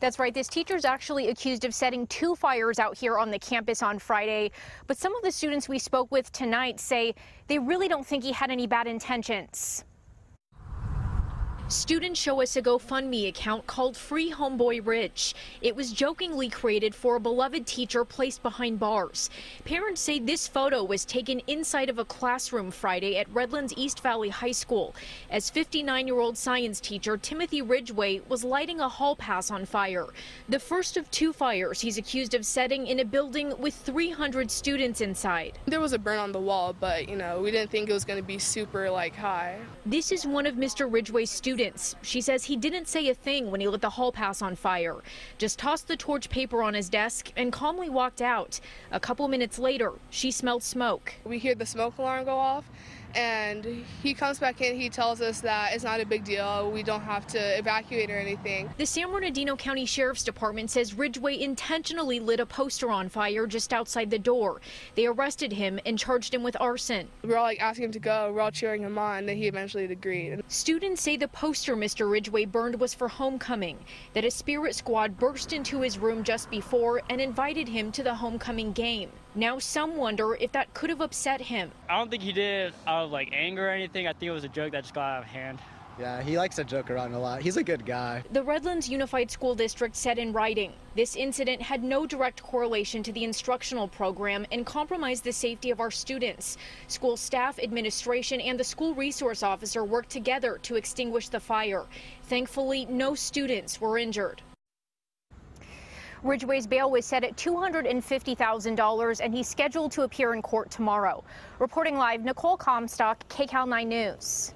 That's right. This teacher is actually accused of setting two fires out here on the campus on Friday. But some of the students we spoke with tonight say they really don't think he had any bad intentions. Students show us a GoFundMe account called Free Homeboy Rich. It was jokingly created for a beloved teacher placed behind bars. Parents say this photo was taken inside of a classroom Friday at Redlands East Valley High School as 59-year-old science teacher Timothy Ridgway was lighting a hall pass on fire. The first of two fires he's accused of setting in a building with 300 students inside. There was a burn on the wall, but, you know, we didn't think it was going to be super, high. This is one of Mr. Ridgway's students. She says he didn't say a thing when he lit the hall pass on fire, just tossed the torch paper on his desk and calmly walked out. A couple minutes later, she smelled smoke. We hear the smoke alarm go off and he comes back in. He tells us that it's not a big deal. We don't have to evacuate or anything. The San Bernardino County Sheriff's Department says Ridgway intentionally lit a poster on fire just outside the door. They arrested him and charged him with arson. We were all asking him to go. We're all cheering him on. Then he eventually agreed. Students say the poster Mr. Ridgway burned was for homecoming, that a spirit squad burst into his room just before and invited him to the homecoming game. Now some wonder if that could have upset him. I don't think he did out of anger or anything. I think it was a joke that just got out of hand. Yeah, he likes to joke around a lot. He's a good guy. The Redlands Unified School District said in writing, this incident had no direct correlation to the instructional program and compromised the safety of our students. School staff, administration, and the school resource officer worked together to extinguish the fire. Thankfully, no students were injured. Ridgway's bail was set at $250,000, and he's scheduled to appear in court tomorrow. Reporting live, Nicole Comstock, KCAL 9 News.